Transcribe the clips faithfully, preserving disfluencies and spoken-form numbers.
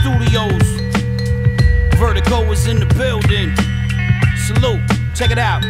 Studios. Vertigo is in the building. Salute, check it out.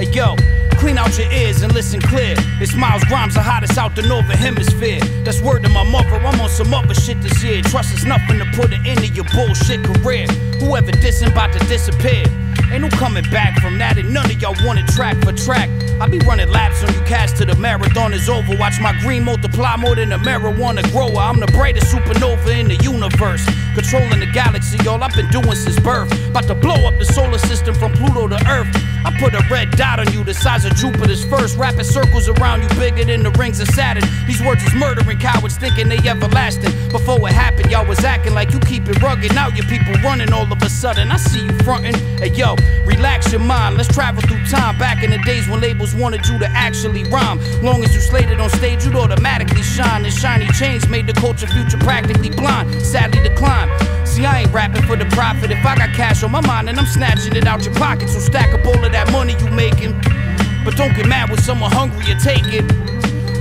Hey yo, clean out your ears and listen clear. It's Miles Grimes, the hottest out the northern hemisphere. That's word to my mother, I'm on some other shit this year. Trust is nothing to put an end to your bullshit career. Whoever dissin' about to disappear. Ain't no coming back from that, and none of y'all want it track for track. I be running laps on you cats till the marathon is over. Watch my green multiply more than a marijuana grower. I'm the brightest supernova in the universe, controlling the galaxy, y'all. I've been doing since birth. About to blow up the solar system from Pluto to Earth. I put a red dot on you the size of Jupiter's first. Wrapping circles around you bigger than the rings of Saturn. These words is murdering cowards thinking they everlasting. Before it happened, y'all was acting like you keep it rugged. Now your people running all of a sudden. I see you fronting. Hey yo, relax your mind, let's travel through time. Back in the days when labels wanted you to actually rhyme. Long as you slated on stage, you'd automatically shine. And shiny chains made the culture future practically blind. Sadly declined. See, I ain't rapping for the profit. If I got cash on my mind and I'm snatching it out your pocket, so stack up all of that money you making. But don't get mad when someone hungry or take it.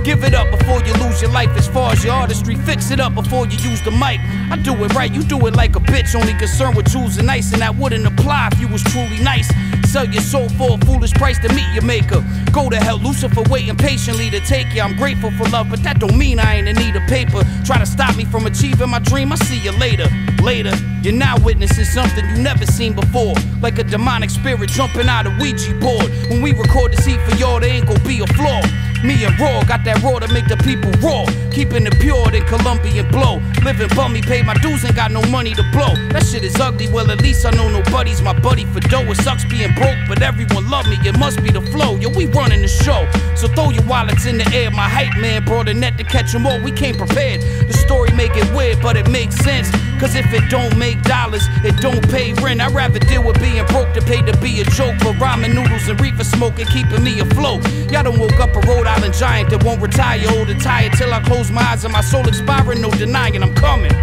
Give it up before you lose your life as far as your artistry. Fix it up before you use the mic. I do it right, you do it like a bitch. Only concerned with choosing nice, and that wouldn't apply if you was truly nice. Sell your soul for a foolish price to meet your maker. Go to hell, Lucifer waiting patiently to take you. I'm grateful for love, but that don't mean I ain't in need of paper. Try to stop me from achieving my dream, I'll see you later. Later, you're now witnessing something you never seen before. Like a demonic spirit jumping out of Ouija board. When we record this heat for y'all, there ain't gonna be a flaw. Me and Raw got that raw to make the people raw. Keeping it pure than Colombian blow. Living bummy, paid my dues, ain't got no money to blow. That shit is ugly, well at least I know nobody's my buddy for dough. It sucks being broke, but everyone love me, it must be the flow. Yo, we running the show, so throw your wallets in the air. My hype man brought a net to catch them all, we came prepared. The story make it weird, but it makes sense. Cause if it don't make dollars, it don't pay rent. I'd rather deal with being broke than pay to be a joke. But ramen noodles and reefer smoking keeping me afloat. Y'all done woke up a Rhode Island giant that won't retire. Old and tired till I close my eyes and my soul expiring. No denying I'm coming,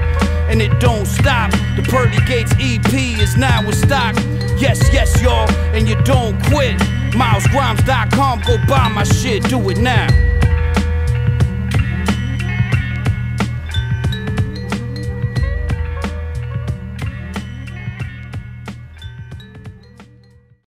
and it don't stop. The Pearly Gates E P is now in stock. Yes, yes, y'all, and you don't quit. miles grimes dot com, go buy my shit, do it now.